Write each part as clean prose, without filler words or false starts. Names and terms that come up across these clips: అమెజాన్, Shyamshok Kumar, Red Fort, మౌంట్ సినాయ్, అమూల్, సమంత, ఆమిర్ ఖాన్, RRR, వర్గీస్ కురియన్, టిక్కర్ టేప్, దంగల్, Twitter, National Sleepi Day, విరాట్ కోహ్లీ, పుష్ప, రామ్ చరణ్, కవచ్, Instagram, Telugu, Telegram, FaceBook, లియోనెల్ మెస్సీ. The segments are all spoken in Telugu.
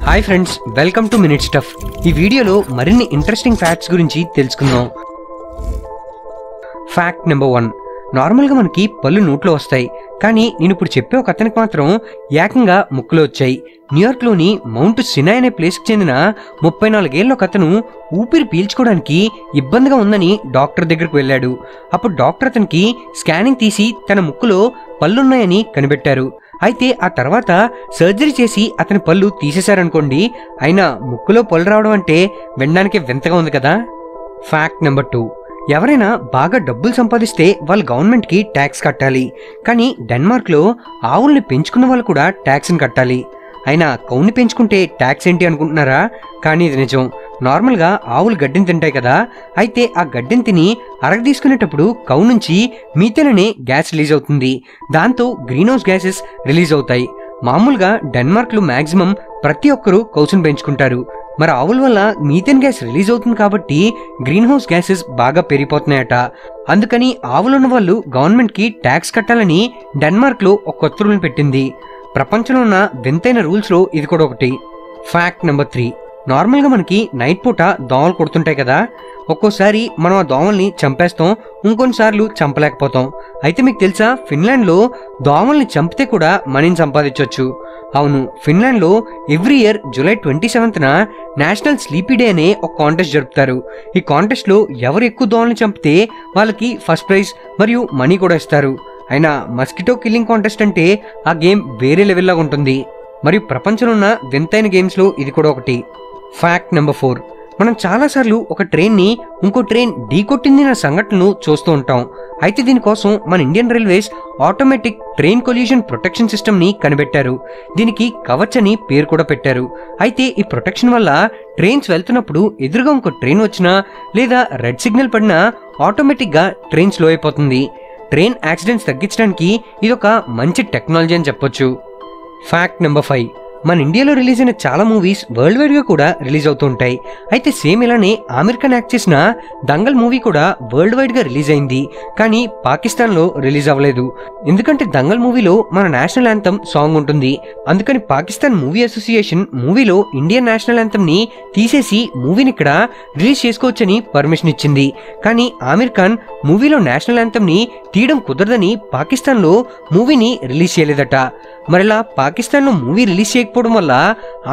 Hi friends, welcome to minute stuff. ई वीडियोलो मरिन्नि इंट्रेस्टिंग फैक्ट्स गुरिंची तेलुसुकुंदाम। फैक्ट नंबर 1, నార్మల్గా మనకి పళ్ళు నోట్లో వస్తాయి, కానీ నేను ఇప్పుడు చెప్పే ఒక అతనికి మాత్రం ఏకంగా ముక్కులో వచ్చాయి। న్యూయార్క్ లోని మౌంట్ సినాయ్ అనే ప్లేస్ కి చెందిన 34 ఏళ్ల ఒకతను ఊపిరి పీల్చుకోవడానికి ఇబ్బందిగా ఉందని డాక్టర్ దగ్గరికి వెళ్ళాడు। అప్పుడు డాక్టర్ అతనికి స్కానింగ్ తీసి తన ముక్కులో పళ్ళు ఉన్నాయని కనిపెట్టారు। అయితే ఆ తర్వాత సర్జరీ చేసి అతని పళ్ళు తీసేశారు అనుకోండి, అయినా ముక్కులో పళ్ళు రావడం అంటే వినడానికి వింతగా ఉంది కదా। ఫ్యాక్ట్ నెంబర్ 2, ఎవరైనా బాగా డబ్బులు సంపాదిస్తే వాళ్ళు గవర్నమెంట్కి ట్యాక్స్ కట్టాలి, కానీ డెన్మార్క్లో ఆవుల్ని పెంచుకున్న వాళ్ళు కూడా ట్యాక్స్ని కట్టాలి। అయినా కౌని పెంచుకుంటే ట్యాక్స్ ఏంటి అనుకుంటున్నారా, కానీ ఇది నిజం। నార్మల్గా ఆవులు గడ్డిని తింటాయి కదా, అయితే ఆ గడ్డిని తిని అరగ తీసుకునేటప్పుడు కౌ నుంచి మీథేన్ గ్యాస్ రిలీజ్ అవుతుంది, దాంతో గ్రీన్ హౌస్ గ్యాసెస్ రిలీజ్ అవుతాయి। మామూలుగా డెన్మార్క్లో మ్యాక్సిమం ప్రతి ఒక్కరూ కౌసును పెంచుకుంటారు, మరి ఆవుల వల్ల మీథేన్ గ్యాస్ రిలీజ్ అవుతుంది కాబట్టి గ్రీన్ హౌస్ గ్యాసెస్ బాగా పెరిగిపోతున్నాయట। అందుకని ఆవులున్న వాళ్ళు గవర్నమెంట్కి ట్యాక్స్ కట్టాలని డెన్మార్క్లో ఒక కొత్త రూల్ని పెట్టింది। ప్రపంచంలో ఉన్న వింతైన రూల్స్లో ఇది కూడా ఒకటి। ఫ్యాక్ట్ నెంబర్ 3, నార్మల్గా మనకి నైట్ పూట దోమలు కొడుతుంటాయి కదా, ఒక్కోసారి మనం ఆ దోమల్ని చంపేస్తాం, ఇంకొన్నిసార్లు చంపలేకపోతాం। అయితే మీకు తెలుసా, ఫిన్లాండ్లో దోమల్ని చంపితే కూడా మనీని సంపాదించవచ్చు। అవును, ఫిన్లాండ్లో ఎవ్రీ ఇయర్ జూలై 27న నేషనల్ స్లీపీ డే అనే ఒక కాంటెస్ట్ జరుపుతారు। ఈ కాంటెస్ట్లో ఎవరు ఎక్కువ దోమల్ని చంపితే వాళ్ళకి ఫస్ట్ ప్రైజ్ మరియు మనీ కూడా ఇస్తారు। అయినా మస్కిటో కిల్లింగ్ కాంటెస్ట్ అంటే ఆ గేమ్ వేరే లెవెల్లా ఉంటుంది, మరియు ప్రపంచంలో ఉన్న వింతైన గేమ్స్లో ఇది కూడా ఒకటి। ఫ్యాక్ట్ నెంబర్ 4, మనం చాలాసార్లు ఒక ట్రైన్ని ఇంకో ట్రైన్ ఢీకొట్టింది అనే సంఘటనను చూస్తూ ఉంటాం। అయితే దీనికోసం మన Indian railways automatic train collision protection సిస్టమ్ని కనిపెట్టారు, దీనికి కవచ్ అని పేరు కూడా పెట్టారు। అయితే ఈ ప్రొటెక్షన్ వల్ల ట్రైన్స్ వెళ్తున్నప్పుడు ఎదురుగా ఇంకో ట్రైన్ వచ్చినా లేదా రెడ్ సిగ్నల్ పడినా ఆటోమేటిక్గా ట్రైన్ స్లో అయిపోతుంది। ట్రైన్ యాక్సిడెంట్స్ తగ్గించడానికి ఇదొక మంచి టెక్నాలజీ అని చెప్పొచ్చు। ఫ్యాక్ట్ నెంబర్ 5, మన ఇండియాలో రిలీజ్ అయిన చాలా మూవీస్ వరల్డ్ వైడ్గా కూడా రిలీజ్ అవుతూ ఉంటాయి। అయితే సేమ్ ఇలానే అమెరికన్ యాక్ట్ చేసిన దంగల్ మూవీ కూడా వరల్డ్ వైడ్గా రిలీజ్ అయింది, కానీ పాకిస్తాన్లో రిలీజ్ అవ్వలేదు। ఎందుకంటే దంగల్ మూవీలో మన నేషనల్ యాంథమ్ సాంగ్ ఉంటుంది, అందుకని పాకిస్తాన్ మూవీ అసోసియేషన్ మూవీలో ఇండియన్ నేషనల్ యాంథమ్ని తీసేసి మూవీని ఇక్కడ రిలీజ్ చేసుకోవచ్చని పర్మిషన్ ఇచ్చింది, కానీ ఆమిర్ ఖాన్ మూవీలో నేషనల్ యాంథమ్ని తీయడం కుదరదని పాకిస్తాన్లో మూవీని రిలీజ్ చేయలేదట। మరిలా పాకిస్తాన్లో మూవీ రిలీజ్ చేయకపోవడం వల్ల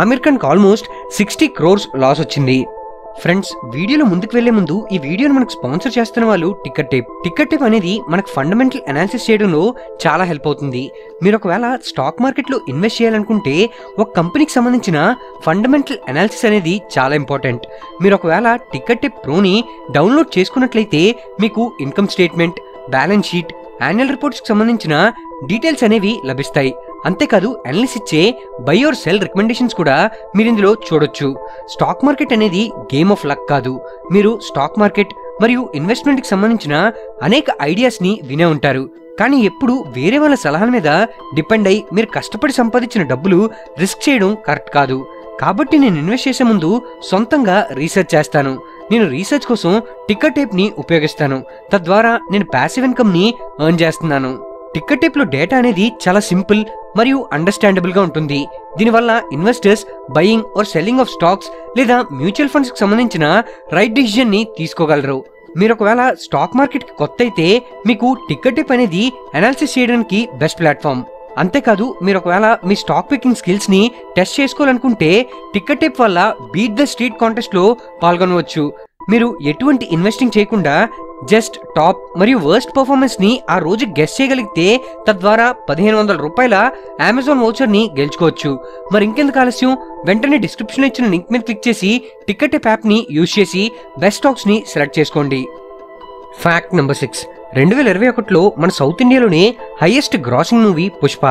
ఆమిర్ ఖాన్కి ఆల్మోస్ట్ 60 crores లాస్ వచ్చింది। ఫ్రెండ్స్, వీడియోలో ముందుకు వెళ్లే ముందు ఈ వీడియోను మనకు స్పాన్సర్ చేస్తున్న వాళ్ళు టిక్కర్ టేప్ అనేది మనకు ఫండమెంటల్ అనాలిసిస్ చేయడంలో చాలా హెల్ప్ అవుతుంది। మీరు ఒకవేళ స్టాక్ మార్కెట్లో ఇన్వెస్ట్ చేయాలనుకుంటే ఒక కంపెనీకి సంబంధించిన ఫండమెంటల్ అనాలిసిస్ అనేది చాలా ఇంపార్టెంట్। మీరు ఒకవేళ టిక్కర్ టేప్ ప్రోని డౌన్లోడ్ చేసుకున్నట్లయితే మీకు income statement, balance sheet, annual రిపోర్ట్స్కి సంబంధించిన డీటెయిల్స్ అనేవి లభిస్తాయి। అంతేకాదు, అనలిస్ట్ ఇచ్చే బై ఆర్ సెల్ రికమెండేషన్స్ కూడా మీరు ఇందులో చూడొచ్చు। స్టాక్ మార్కెట్ అనేది గేమ్ ఆఫ్ లక్ కాదు, మీరు స్టాక్ మార్కెట్ మరియు ఇన్వెస్ట్మెంట్కి సంబంధించిన అనేక ఐడియాస్ని వినే ఉంటారు, కానీ ఎప్పుడు వేరే వాళ్ళ సలహాల మీద డిపెండ్ అయ్యి మీరు కష్టపడి సంపాదించిన డబ్బులు రిస్క్ చేయడం కరెక్ట్ కాదు। కాబట్టి నేను ఇన్వెస్ట్ చేసే ముందు సొంతంగా రీసెర్చ్ చేస్తాను, నేను రీసెర్చ్ కోసం టిక్కర్టేప్ని ఉపయోగిస్తాను, తద్వారా నేను ప్యాసివ్ ఇన్కమ్ని ఎర్న్ చేస్తున్నాను। టిక్కర్టేప్లో డేటా అనేది చాలా సింపుల్ మరియు అండర్స్టాండబుల్గా ఉంటుంది, దీనివల్ల investors buying or selling of stocks లేదా మ్యూచువల్ ఫండ్స్కి సంబంధించిన రైట్ డిసిజన్ని తీసుకోగలరు। మీరు ఒకవేళ స్టాక్ మార్కెట్కి కొత్త అయితే మీకు టిక్కర్టేప్ అనేది అనాలిసిస్ చేయడానికి బెస్ట్ ప్లాట్ఫామ్। అంతేకాదు, మీరు ఒకవేళ మీ స్టాక్ పికింగ్ స్కిల్స్ని టెస్ట్ చేసుకోవాలనుకుంటే టిక్కర్టేప్ వల్ల బీట్ ద స్ట్రీట్ కాంటెస్ట్లో పాల్గొనవచ్చు। మీరు ఎటువంటి ఇన్వెస్టింగ్ చేయకుండా జస్ట్ టాప్ మరియు వర్స్ట్ పర్ఫార్మెన్స్ని ఆ రోజు గెస్ చేయగలిగితే తద్వారా ₹1500 అమెజాన్ వౌచర్ని గెలుచుకోవచ్చు। మరి ఇంకెందుకు ఆలస్యం, వెంటనే డిస్క్రిప్షన్లో ఇచ్చిన లింక్ మీద క్లిక్ చేసి టిక్కర్టేప్ యాప్ని యూజ్ చేసి బెస్ట్ స్టాక్స్ని సెలెక్ట్ చేసుకోండి। ఫ్యాక్ట్ నెంబర్ 6, 2021లో మన సౌత్ ఇండియాలోనే హైయెస్ట్ గ్రాసింగ్ మూవీ పుష్ప।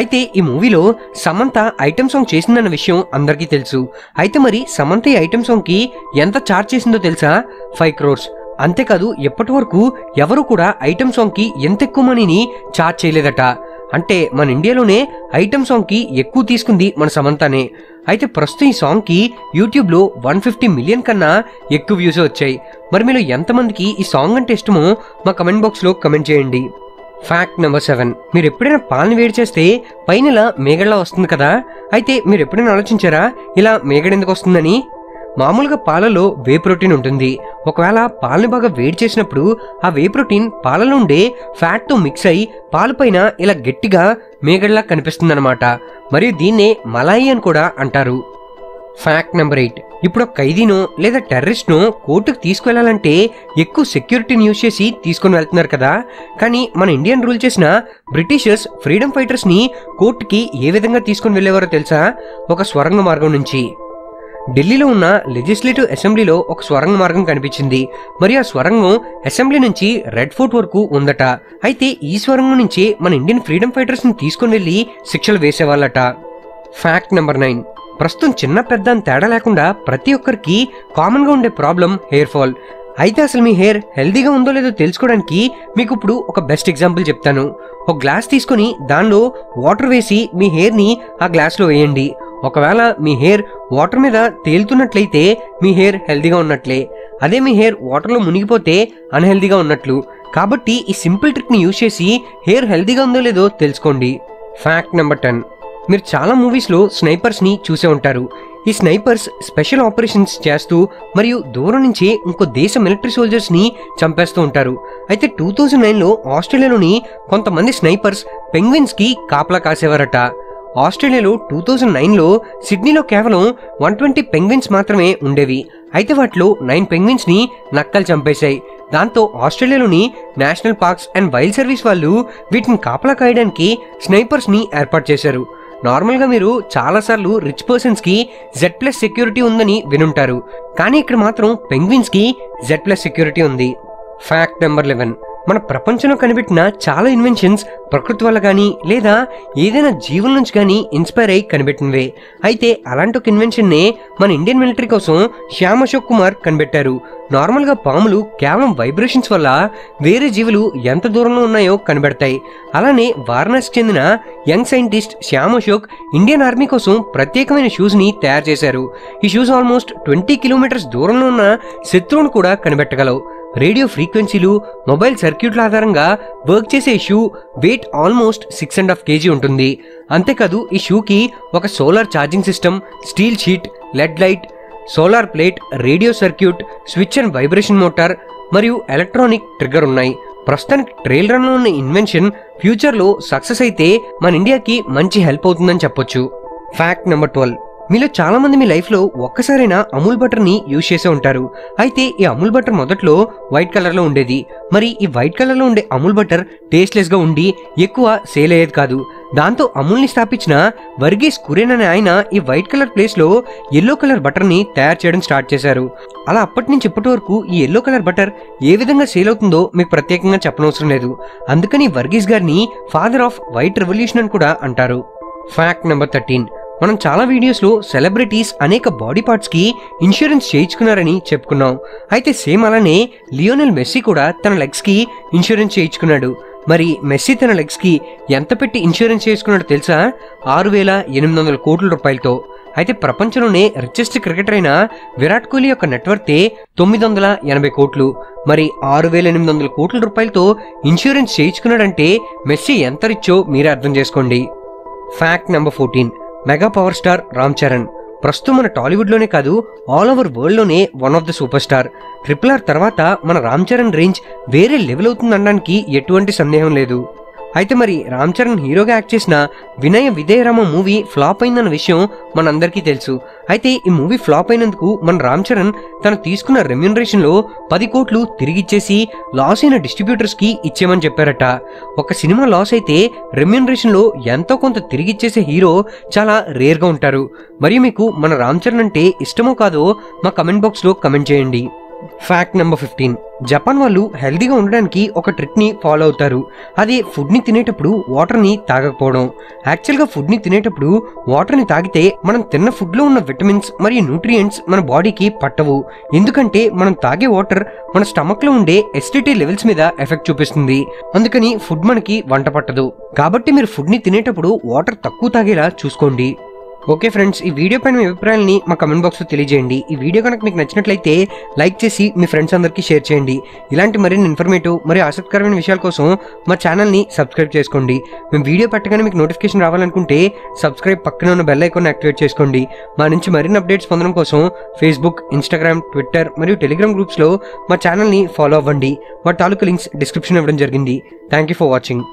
అయితే ఈ మూవీలో సమంత ఐటమ్ సాంగ్ చేసిందన్న విషయం అందరికీ తెలుసు, అయితే మరి సమంత ఈ ఐటమ్ సాంగ్కి ఎంత ఛార్జ్ చేసిందో తెలుసా? 5 crores। అంతేకాదు, ఎప్పటి వరకు ఎవరు కూడా ఐటమ్ సాంగ్కి ఎంత ఎక్కువ మనీని ఛార్జ్ చేయలేదట, అంటే మన ఇండియాలోనే ఐటమ్ సాంగ్కి ఎక్కువ తీసుకుంది మన సమంతనే। అయితే ప్రస్తుతం ఈ సాంగ్కి యూట్యూబ్లో 150 million కన్నా ఎక్కువ వ్యూస్ వచ్చాయి। మరి మీలో ఎంతమందికి ఈ సాంగ్ అంటే ఇష్టమో మా కమెంట్ బాక్స్లో కమెంట్ చేయండి। ఫ్యాక్ట్ నెంబర్ 7 మీరు ఎప్పుడైనా పాలను వేడి చేస్తే పైనలా మేగడలా వస్తుంది కదా, అయితే మీరు ఎప్పుడైనా ఆలోచించారా ఇలా మేగడ ఎందుకు వస్తుందని? మామూలుగా పాలలో వే ప్రోటీన్ ఉంటుంది. ఒకవేళ పాలను బాగా వేడి చేసినప్పుడు ఆ వే ప్రోటీన్ పాలలో ఉండే ఫ్యాట్తో మిక్స్ అయ్యి పాలపైన ఇలా గట్టిగా మేగడలా కనిపిస్తుంది అన్నమాట. మరియు దీన్నే మలాయి అని కూడా అంటారు. ఫ్యాక్ట్ నెంబర్ 8 ఇప్పుడు ఒక ఖైదీను లేదా టెర్రరిస్ట్ను కోర్టుకు తీసుకువెళ్ళాలంటే ఎక్కువ సెక్యూరిటీని యూజ్ చేసి తీసుకొని వెళ్తున్నారు కదా, కానీ మన ఇండియన్ రూల్ చేసిన బ్రిటిషర్స్ ఫ్రీడమ్ ఫైటర్స్ని కోర్టుకి ఏ విధంగా తీసుకొని వెళ్ళేవారో తెలుసా? ఒక స్వరంగ మార్గం నుంచి. ఢిల్లీలో ఉన్న లెజిస్లేటివ్ అసెంబ్లీలో ఒక స్వరంగ మార్గం కనిపించింది. మరి ఆ స్వరంగం అసెంబ్లీ నుంచి రెడ్ ఫోర్ట్ వరకు ఉందట. అయితే ఈ స్వరంగం నుంచి మన ఇండియన్ ఫ్రీడమ్ ఫైటర్స్ని తీసుకుని వెళ్ళి శిక్షలు వేసేవాళ్ళట. ఫ్యాక్ట్ నెంబర్ 9 ప్రస్తుతం చిన్న పెద్ద తేడా లేకుండా ప్రతి ఒక్కరికి కామన్గా ఉండే ప్రాబ్లం హెయిర్ ఫాల్. అయితే అసలు మీ హెయిర్ హెల్దీగా ఉందో లేదో తెలుసుకోవడానికి మీకు ఇప్పుడు ఒక బెస్ట్ ఎగ్జాంపుల్ చెప్తాను. ఒక గ్లాస్ తీసుకుని దానిలో వాటర్ వేసి మీ హెయిర్ని ఆ గ్లాస్లో వేయండి. ఒకవేళ మీ హెయిర్ వాటర్ మీద తేలుతున్నట్లయితే మీ హెయిర్ హెల్దీగా ఉన్నట్లే, అదే మీ హెయిర్ వాటర్లో మునిగిపోతే అన్హెల్దీగా ఉన్నట్లు. కాబట్టి ఈ సింపుల్ ట్రిక్ని యూజ్ చేసి హెయిర్ హెల్దీగా ఉందో లేదో తెలుసుకోండి. ఫ్యాక్ట్ నెంబర్ 10 మీరు చాలా మూవీస్లో స్నైపర్స్ని చూసే ఉంటారు. ఈ స్నైపర్స్ స్పెషల్ ఆపరేషన్స్ చేస్తూ మరియు దూరం నుంచి ఇంకో దేశ మిలిటరీ సోల్జర్స్ని చంపేస్తూ ఉంటారు. అయితే 2009లో ఆస్ట్రేలియాలోని కొంతమంది స్నైపర్స్ పెంగ్విన్స్కి కాపలా కాసేవారట. ఆస్ట్రేలియాలో 2009లో సిడ్నీలో కేవలం 120 పెంగ్విన్స్ మాత్రమే ఉండేవి. అయితే వాటిలో 9 పెంగ్విన్స్ని నక్కలు చంపేశాయి. దాంతో ఆస్ట్రేలియాలోని national parks and wild service వాళ్ళు వీటిని కాపలా కాయడానికి స్నైపర్స్ని ఏర్పాటు చేశారు. నార్మల్గా మీరు చాలాసార్లు రిచ్ పర్సన్స్కి Z+ సెక్యూరిటీ ఉందని వినుంటారు, కానీ ఇక్కడ మాత్రం పెంగ్విన్స్కి Z+ సెక్యూరిటీ ఉంది. ఫ్యాక్ట్ నెంబర్ 11 మన ప్రపంచంలో కనిపెట్టిన చాలా ఇన్వెన్షన్స్ ప్రకృతి వల్ల కానీ లేదా ఏదైనా జీవుల నుంచి కానీ ఇన్స్పైర్ అయ్యి కనిపెట్టినవే. అయితే అలాంటి ఒక ఇన్వెన్షన్నే మన ఇండియన్ మిలిటరీ కోసం శ్యామశోక్ కుమార్ కనిపెట్టారు. నార్మల్గా పాములు కేవలం వైబ్రేషన్స్ వల్ల వేరే జీవులు ఎంత దూరంలో ఉన్నాయో కనిపెడతాయి. అలానే వారణాసికి చెందిన యంగ్ సైంటిస్ట్ శ్యామశోక్ ఇండియన్ ఆర్మీ కోసం ప్రత్యేకమైన షూస్ని తయారు చేశారు. ఈ షూస్ ఆల్మోస్ట్ 20 కిలోమీటర్స్ దూరంలో ఉన్న శత్రువును కూడా కనిపెట్టగలవు. రేడియో ఫ్రీక్వెన్సీలు మొబైల్ సర్క్యూట్ల ఆధారంగా వర్క్ చేసే షూ వెయిట్ ఆల్మోస్ట్ 6.5 kg ఉంటుంది. అంతేకాదు ఈ షూకి ఒక solar charging system, steel sheet, LED light, solar plate, radio circuit, switch and vibration motor మరియు ఎలక్ట్రానిక్ ట్రిగ్గర్ ఉన్నాయి. ప్రస్తుతానికి ట్రైల్ రన్లో ఉన్న ఇన్వెన్షన్ ఫ్యూచర్లో సక్సెస్ అయితే మన ఇండియాకి మంచి హెల్ప్ అవుతుందని చెప్పొచ్చు. ఫ్యాక్ట్ నెంబర్ 12 మీలో చాలామంది మీ లైఫ్లో ఒక్కసారైనా అమూల్ బటర్ని యూజ్ చేసే ఉంటారు. అయితే ఈ అమూల్ బటర్ మొదట్లో వైట్ కలర్లో ఉండేది. మరి ఈ వైట్ కలర్లో ఉండే అమూల్ బటర్ టేస్ట్లెస్గా ఉండి ఎక్కువ సేల్ అయ్యేది కాదు. దాంతో అమూల్ని స్థాపించిన వర్గీస్ కురియన్ అనే ఆయన ఈ వైట్ కలర్ ప్లేస్లో ఎల్లో కలర్ బటర్ని తయారు చేయడం స్టార్ట్ చేశారు. అలా అప్పటి నుంచి ఇప్పటి వరకు ఈ ఎల్లో కలర్ బటర్ ఏ విధంగా సేల్ అవుతుందో మీకు ప్రత్యేకంగా చెప్పనవసరం లేదు. అందుకని వర్గీస్ గారిని ఫాదర్ ఆఫ్ వైట్ రెవల్యూషన్ అని కూడా అంటారు. ఫ్యాక్ట్ నెంబర్ 13 మనం చాలా వీడియోస్లో సెలబ్రిటీస్ అనేక బాడీ పార్ట్స్కి ఇన్సూరెన్స్ చేయించుకున్నారని చెప్పుకున్నాం. అయితే సేమ్ అలానే లియోనెల్ మెస్సీ కూడా తన లెగ్స్కి ఇన్సూరెన్స్ చేయించుకున్నాడు. మరి మెస్సీ తన లెగ్స్కి ఎంత పెట్టి ఇన్సూరెన్స్ చేసుకున్నాడో తెలుసా? 6,800 కోట్ల రూపాయలతో. అయితే ప్రపంచంలోనే రిచెస్ట్ క్రికెటర్ అయిన విరాట్ కోహ్లీ యొక్క నెట్వర్తే 980 కోట్లు. మరి 6,800 కోట్ల రూపాయలతో ఇన్సూరెన్స్ చేయించుకున్నాడంటే మెస్సీ ఎంత రిచ్చో మీరే అర్థం చేసుకోండి. Fact number 14 mega power star రామ్ చరణ్ ప్రస్తుతం మన టాలీవుడ్లోనే కాదు ఆల్ ఓవర్ వరల్డ్లోనే one of the super star. RRR తర్వాత మన రామ్ చరణ్ రేంజ్ వేరే లెవెల్ అవుతుందనడానికి ఎటువంటి సందేహం లేదు. అయితే మరి రామ్ చరణ్ హీరోగా యాక్ట్ చేసిన వినయ విధేయ రామ మూవీ ఫ్లాప్ అయిందన్న విషయం మనందరికీ తెలుసు. అయితే ఈ మూవీ ఫ్లాప్ అయినందుకు మన రామ్ చరణ్ తను తీసుకున్న రెమ్యూనరేషన్లో 10 కోట్లు తిరిగిచ్చేసి లాస్ అయిన డిస్ట్రిబ్యూటర్స్కి ఇచ్చేయమని చెప్పారట. ఒక సినిమా లాస్ అయితే రెమ్యూనరేషన్లో ఎంతో కొంత తిరిగిచ్చేసే హీరో చాలా రేర్గా ఉంటారు. మరియు మీకు మన రామ్ చరణ్ అంటే ఇష్టమో కాదో మా కమెంట్ బాక్స్లో కమెంట్ చేయండి. ఫ్యాక్ట్ నెంబర్ 15 జపాన్ వాళ్ళు హెల్దీగా ఉండడానికి ఒక ట్రిక్ని ఫాలో అవుతారు. అది ఫుడ్ని తినేటప్పుడు వాటర్ని తాగకపోవడం. యాక్చువల్గా ఫుడ్ని తినేటప్పుడు వాటర్ని తాగితే మనం తిన్న ఫుడ్లో ఉన్న విటమిన్స్ మరియు న్యూట్రియంట్స్ మన బాడీకి పట్టవు. ఎందుకంటే మనం తాగే వాటర్ మన స్టమక్లో ఉండే ఎసిడిటీ లెవెల్స్ మీద ఎఫెక్ట్ చూపిస్తుంది. అందుకని ఫుడ్ మనకి వంట పట్టదు. కాబట్టి మీరు ఫుడ్ని తినేటప్పుడు వాటర్ తక్కువ తాగేలా చూసుకోండి. ఓకే ఫ్రెండ్స్ ఈ వీడియో పైన మీ అభిప్రాయాన్ని మా కామెంట్ బాక్స్ లో తెలియజేయండి. ఈ వీడియో కనుక మీకు నచ్చినట్లయితే లైక్ చేసి మీ ఫ్రెండ్స్ అందరికీ షేర్ చేయండి. ఇలాంటి మరిన్ని ఇన్ఫర్మేటివ్ మరియు ఆసక్తికరమైన విషయాల కోసం మా ఛానల్ ని సబ్స్క్రైబ్ చేసుకోండి. మేము వీడియో పెట్టగానే మీకు నోటిఫికేషన్ రావాలనుకుంటే సబ్స్క్రైబ్ పక్కన ఉన్న బెల్ ఐకాన్ యాక్టివేట్ చేసుకోండి. మా నుంచి మరిన్ని అప్డేట్స్ పొందడం కోసం ఫేస్బుక్, ఇన్స్టాగ్రామ్, ట్విట్టర్ మరియు టెలిగ్రామ్ గ్రూప్స్ లో మా ఛానల్ ని ఫాలో అవ్వండి. మా తాలూకు లింక్స్ డిస్క్రిప్షన్ ఇవ్వడం జరిగింది. Thank you for watching.